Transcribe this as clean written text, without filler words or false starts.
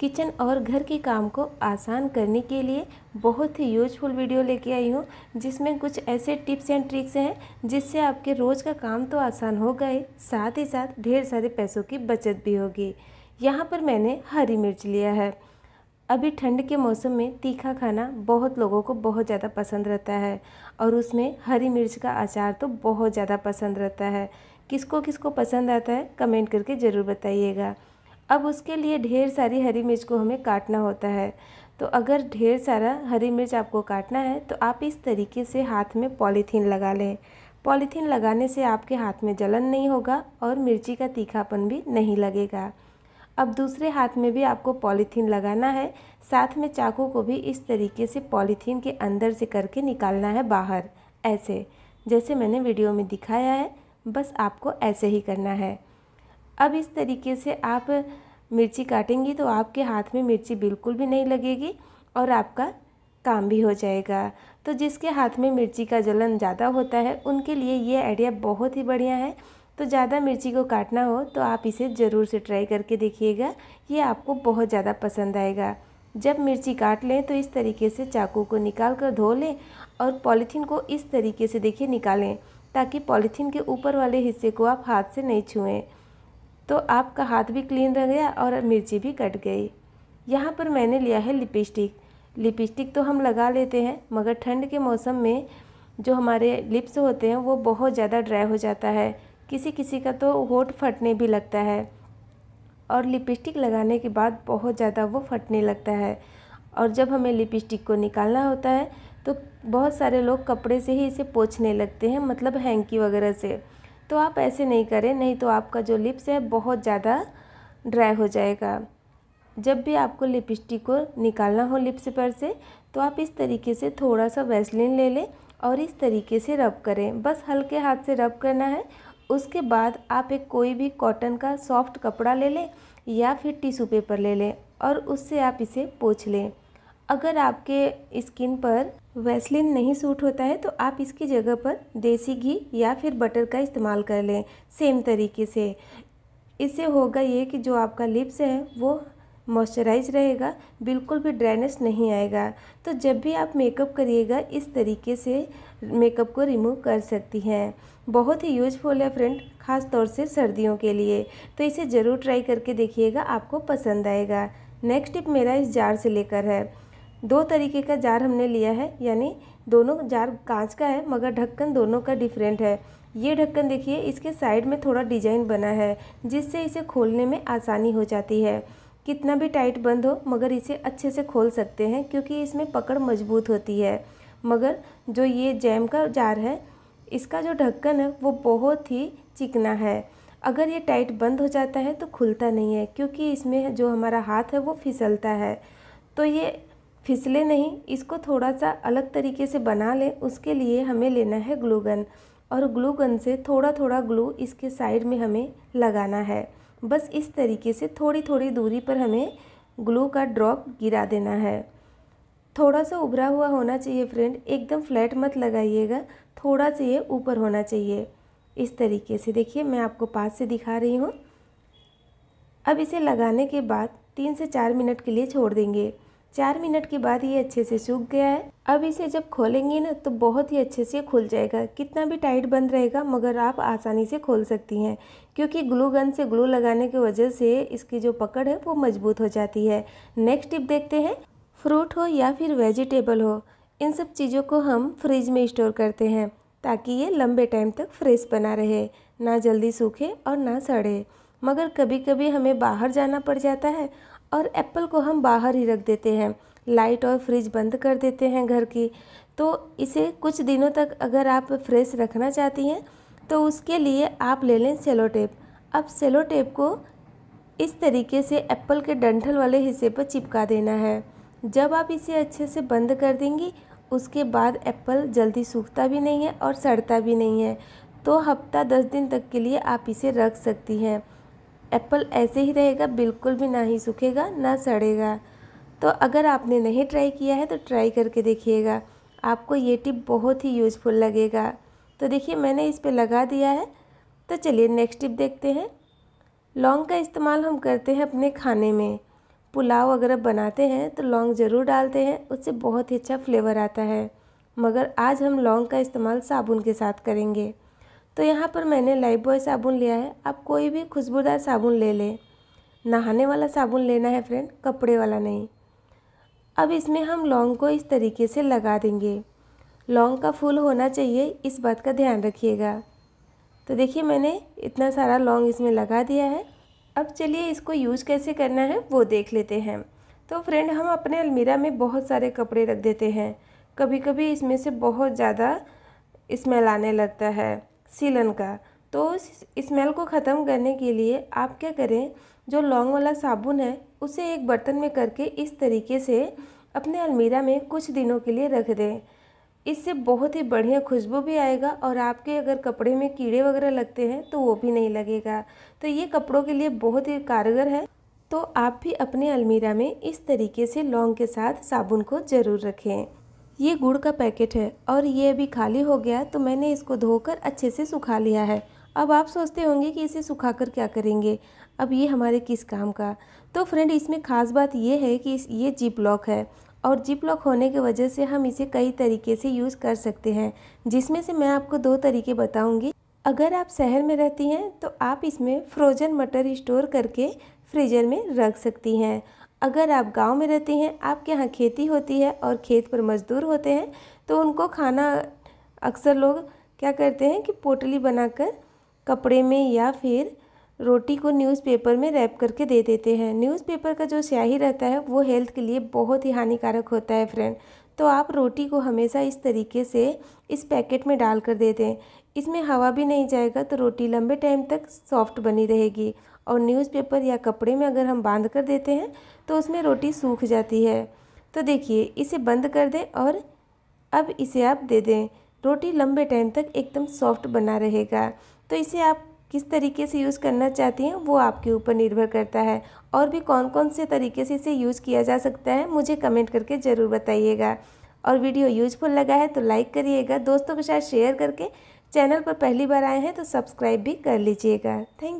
Kitchen और घर के काम को आसान करने के लिए बहुत ही यूजफुल वीडियो लेके आई हूँ, जिसमें कुछ ऐसे टिप्स एंड ट्रिक्स हैं जिससे आपके रोज़ का काम तो आसान होगा ही, साथ ही साथ ढेर सारे पैसों की बचत भी होगी। यहाँ पर मैंने हरी मिर्च लिया है। अभी ठंड के मौसम में तीखा खाना बहुत लोगों को बहुत ज़्यादा पसंद रहता है और उसमें हरी मिर्च का अचार तो बहुत ज़्यादा पसंद रहता है। किसको किसको पसंद आता है कमेंट करके ज़रूर बताइएगा। अब उसके लिए ढेर सारी हरी मिर्च को हमें काटना होता है, तो अगर ढेर सारा हरी मिर्च आपको काटना है तो आप इस तरीके से हाथ में पॉलीथीन लगा लें। पॉलीथीन लगाने से आपके हाथ में जलन नहीं होगा और मिर्ची का तीखापन भी नहीं लगेगा। अब दूसरे हाथ में भी आपको पॉलीथीन लगाना है, साथ में चाकू को भी इस तरीके से पॉलीथीन के अंदर से करके निकालना है बाहर, ऐसे जैसे मैंने वीडियो में दिखाया है, बस आपको ऐसे ही करना है। अब इस तरीके से आप मिर्ची काटेंगी तो आपके हाथ में मिर्ची बिल्कुल भी नहीं लगेगी और आपका काम भी हो जाएगा। तो जिसके हाथ में मिर्ची का जलन ज़्यादा होता है उनके लिए ये आइडिया बहुत ही बढ़िया है। तो ज़्यादा मिर्ची को काटना हो तो आप इसे ज़रूर से ट्राई करके देखिएगा, ये आपको बहुत ज़्यादा पसंद आएगा। जब मिर्ची काट लें तो इस तरीके से चाकू को निकाल कर धो लें और पॉलीथीन को इस तरीके से देखिए निकालें, ताकि पॉलीथीन के ऊपर वाले हिस्से को आप हाथ से नहीं छुएं। तो आपका हाथ भी क्लीन रह गया और मिर्ची भी कट गई। यहाँ पर मैंने लिया है लिपस्टिक। लिपस्टिक तो हम लगा लेते हैं, मगर ठंड के मौसम में जो हमारे लिप्स होते हैं वो बहुत ज़्यादा ड्राई हो जाता है, किसी किसी का तो होंठ फटने भी लगता है और लिपस्टिक लगाने के बाद बहुत ज़्यादा वो फटने लगता है। और जब हमें लिपस्टिक को निकालना होता है तो बहुत सारे लोग कपड़े से ही इसे पोंछने लगते हैं, मतलब हैंकी वगैरह से। तो आप ऐसे नहीं करें, नहीं तो आपका जो लिप्स है बहुत ज़्यादा ड्राई हो जाएगा। जब भी आपको लिपस्टिक को निकालना हो लिप्स पर से, तो आप इस तरीके से थोड़ा सा वैसलीन ले लें और इस तरीके से रब करें, बस हल्के हाथ से रब करना है। उसके बाद आप एक कोई भी कॉटन का सॉफ्ट कपड़ा ले लें या फिर टिश्यू पेपर ले लें और उससे आप इसे पोंछ लें। अगर आपके स्किन पर वैसलीन नहीं सूट होता है तो आप इसकी जगह पर देसी घी या फिर बटर का इस्तेमाल कर लें सेम तरीके से। इससे होगा ये कि जो आपका लिप्स है वो मॉइस्चराइज रहेगा, बिल्कुल भी ड्राइनेस नहीं आएगा। तो जब भी आप मेकअप करिएगा इस तरीके से मेकअप को रिमूव कर सकती हैं। बहुत ही यूजफुल है फ्रेंड, ख़ास तौर से सर्दियों के लिए, तो इसे ज़रूर ट्राई करके देखिएगा, आपको पसंद आएगा। नेक्स्ट टिप मेरा इस जार से लेकर है। दो तरीके का जार हमने लिया है, यानी दोनों जार कांच का है मगर ढक्कन दोनों का डिफरेंट है। ये ढक्कन देखिए इसके साइड में थोड़ा डिजाइन बना है, जिससे इसे खोलने में आसानी हो जाती है। कितना भी टाइट बंद हो मगर इसे अच्छे से खोल सकते हैं, क्योंकि इसमें पकड़ मजबूत होती है। मगर जो ये जैम का जार है, इसका जो ढक्कन है वो बहुत ही चिकना है। अगर ये टाइट बंद हो जाता है तो खुलता नहीं है, क्योंकि इसमें जो हमारा हाथ है वो फिसलता है। तो ये फिसले नहीं, इसको थोड़ा सा अलग तरीके से बना लें। उसके लिए हमें लेना है ग्लू गन, और ग्लू गन से थोड़ा थोड़ा ग्लू इसके साइड में हमें लगाना है। बस इस तरीके से थोड़ी थोड़ी दूरी पर हमें ग्लू का ड्रॉप गिरा देना है। थोड़ा सा उभरा हुआ होना चाहिए फ्रेंड, एकदम फ्लैट मत लगाइएगा, थोड़ा सा ये ऊपर होना चाहिए। इस तरीके से देखिए, मैं आपको पास से दिखा रही हूँ। अब इसे लगाने के बाद 3 से 4 मिनट के लिए छोड़ देंगे। 4 मिनट के बाद ये अच्छे से सूख गया है। अब इसे जब खोलेंगी ना तो बहुत ही अच्छे से खुल जाएगा। कितना भी टाइट बंद रहेगा मगर आप आसानी से खोल सकती हैं, क्योंकि ग्लू गन से ग्लू लगाने की वजह से इसकी जो पकड़ है वो मजबूत हो जाती है। नेक्स्ट टिप देखते हैं। फ्रूट हो या फिर वेजिटेबल हो, इन सब चीज़ों को हम फ्रिज में स्टोर करते हैं ताकि ये लंबे टाइम तक फ्रेश बना रहे, ना जल्दी सूखे और ना सड़े। मगर कभी कभी हमें बाहर जाना पड़ जाता है और एप्पल को हम बाहर ही रख देते हैं, लाइट और फ्रिज बंद कर देते हैं घर की। तो इसे कुछ दिनों तक अगर आप फ्रेश रखना चाहती हैं तो उसके लिए आप ले लें सेलो टेप। अब सेलो टेप को इस तरीके से एप्पल के डंठल वाले हिस्से पर चिपका देना है। जब आप इसे अच्छे से बंद कर देंगी उसके बाद एप्पल जल्दी सूखता भी नहीं है और सड़ता भी नहीं है। तो हफ्ता 10 दिन तक के लिए आप इसे रख सकती हैं। एप्पल ऐसे ही रहेगा, बिल्कुल भी ना ही सूखेगा ना सड़ेगा। तो अगर आपने नहीं ट्राई किया है तो ट्राई करके देखिएगा, आपको ये टिप बहुत ही यूजफुल लगेगा। तो देखिए मैंने इस पे लगा दिया है। तो चलिए नेक्स्ट टिप देखते हैं। लौंग का इस्तेमाल हम करते हैं अपने खाने में, पुलाव अगर बनाते हैं तो लौंग ज़रूर डालते हैं, उससे बहुत ही अच्छा फ्लेवर आता है, मगर आज हम लौंग का इस्तेमाल साबुन के साथ करेंगे। तो यहाँ पर मैंने लाइफ बॉय साबुन लिया है, आप कोई भी खुशबूदार साबुन ले लें, नहाने वाला साबुन लेना है फ्रेंड, कपड़े वाला नहीं। अब इसमें हम लौंग को इस तरीके से लगा देंगे। लौंग का फूल होना चाहिए, इस बात का ध्यान रखिएगा। तो देखिए मैंने इतना सारा लौंग इसमें लगा दिया है। अब चलिए इसको यूज़ कैसे करना है वो देख लेते हैं। तो फ्रेंड हम अपने अलमीरा में बहुत सारे कपड़े रख देते हैं, कभी कभी इसमें से बहुत ज़्यादा स्मेल आने लगता है सीलन का। तो इस स्मेल को ख़त्म करने के लिए आप क्या करें, जो लौंग वाला साबुन है उसे एक बर्तन में करके इस तरीके से अपने अलमीरा में कुछ दिनों के लिए रख दें। इससे बहुत ही बढ़िया खुशबू भी आएगा और आपके अगर कपड़े में कीड़े वगैरह लगते हैं तो वो भी नहीं लगेगा। तो ये कपड़ों के लिए बहुत ही कारगर है। तो आप भी अपने अलमीरा में इस तरीके से लौंग के साथ साबुन को ज़रूर रखें। ये गुड़ का पैकेट है और ये अभी खाली हो गया, तो मैंने इसको धोकर अच्छे से सुखा लिया है। अब आप सोचते होंगे कि इसे सुखाकर क्या करेंगे, अब ये हमारे किस काम का। तो फ्रेंड इसमें ख़ास बात ये है कि ये जिप लॉक है और जिप लॉक होने की वजह से हम इसे कई तरीके से यूज़ कर सकते हैं, जिसमें से मैं आपको दो तरीके बताऊंगी। अगर आप शहर में रहती हैं तो आप इसमें फ्रोजन मटर स्टोर करके फ्रीजर में रख सकती हैं। अगर आप गांव में रहती हैं, आपके यहाँ खेती होती है और खेत पर मजदूर होते हैं, तो उनको खाना अक्सर लोग क्या करते हैं कि पोटली बनाकर कपड़े में या फिर रोटी को न्यूज़पेपर में रैप करके दे देते हैं। न्यूज़पेपर का जो स्याही रहता है वो हेल्थ के लिए बहुत ही हानिकारक होता है फ्रेंड। तो आप रोटी को हमेशा इस तरीके से इस पैकेट में डाल कर दे दें, इसमें हवा भी नहीं जाएगा, तो रोटी लंबे टाइम तक सॉफ्ट बनी रहेगी। और न्यूज़पेपर या कपड़े में अगर हम बांध कर देते हैं तो उसमें रोटी सूख जाती है। तो देखिए इसे बंद कर दें और अब इसे आप दे दें, रोटी लंबे टाइम तक एकदम सॉफ्ट बना रहेगा। तो इसे आप किस तरीके से यूज़ करना चाहती हैं वो आपके ऊपर निर्भर करता है, और भी कौन कौन से तरीके से इसे यूज़ किया जा सकता है मुझे कमेंट करके ज़रूर बताइएगा। और वीडियो यूजफुल लगा है तो लाइक करिएगा, दोस्तों के साथ शेयर करके, चैनल पर पहली बार आए हैं तो सब्सक्राइब भी कर लीजिएगा। Thank you.